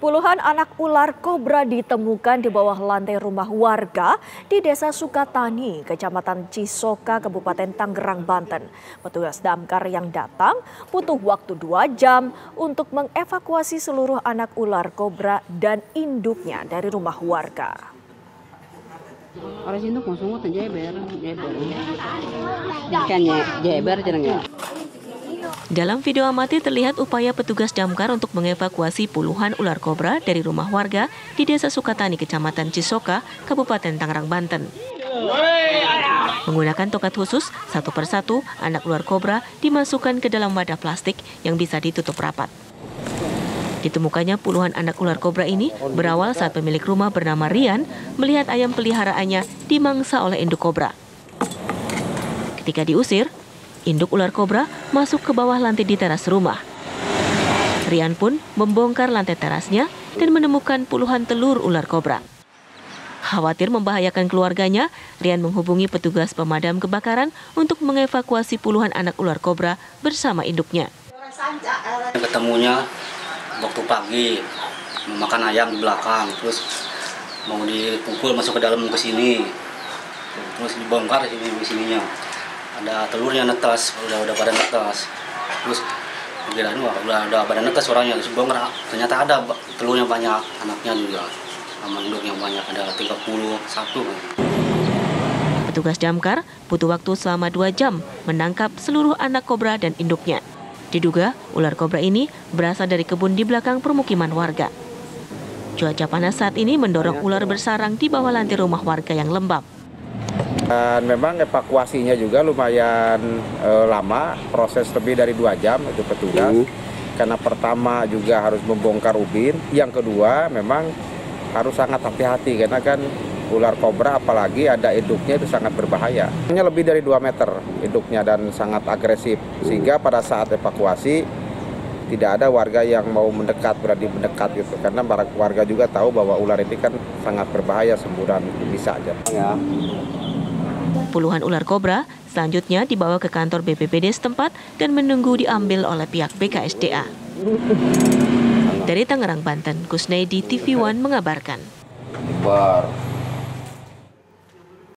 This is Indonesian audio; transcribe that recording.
Puluhan anak ular kobra ditemukan di bawah lantai rumah warga di Desa Sukatani, Kecamatan Cisoka, Kabupaten Tangerang, Banten. Petugas Damkar yang datang butuh waktu 2 jam untuk mengevakuasi seluruh anak ular kobra dan induknya dari rumah warga. Orang induk langsung jeber. Dalam video amati terlihat upaya petugas Damkar untuk mengevakuasi puluhan ular kobra dari rumah warga di Desa Sukatani, Kecamatan Cisoka, Kabupaten Tangerang, Banten. Menggunakan tongkat khusus, satu persatu anak ular kobra dimasukkan ke dalam wadah plastik yang bisa ditutup rapat. Ditemukannya puluhan anak ular kobra ini berawal saat pemilik rumah bernama Rian melihat ayam peliharaannya dimangsa oleh induk kobra. Ketika diusir, induk ular kobra masuk ke bawah lantai di teras rumah. Rian pun membongkar lantai terasnya dan menemukan puluhan telur ular kobra. Khawatir membahayakan keluarganya, Rian menghubungi petugas pemadam kebakaran untuk mengevakuasi puluhan anak ular kobra bersama induknya. Ketemunya waktu pagi, makan ayam di belakang, terus mau dipukul masuk ke dalam ke sini, terus dibongkar di sininya. Ada telurnya netas, udah pada netas. Terus kira udah pada netas orangnya, terus bongkar. Ternyata ada telurnya banyak, anaknya juga sama induknya banyak, ada 31. Petugas Damkar butuh waktu selama 2 jam menangkap seluruh anak kobra dan induknya. Diduga ular kobra ini berasal dari kebun di belakang permukiman warga. Cuaca panas saat ini mendorong ular bersarang di bawah lantai rumah warga yang lembab. Dan memang evakuasinya juga lumayan lama, proses lebih dari 2 jam itu petugas. Karena pertama juga harus membongkar ubin, yang kedua memang harus sangat hati-hati karena kan ular kobra apalagi ada induknya itu sangat berbahaya. Hanya lebih dari 2 meter induknya dan sangat agresif, sehingga pada saat evakuasi tidak ada warga yang mau mendekat, berani mendekat gitu. Karena warga juga tahu bahwa ular ini kan sangat berbahaya, semburan bisa aja. Ya. Puluhan ular kobra selanjutnya dibawa ke kantor BPBD setempat dan menunggu diambil oleh pihak BKSDA. Dari Tangerang, Banten, Kusnaedi, TV One mengabarkan.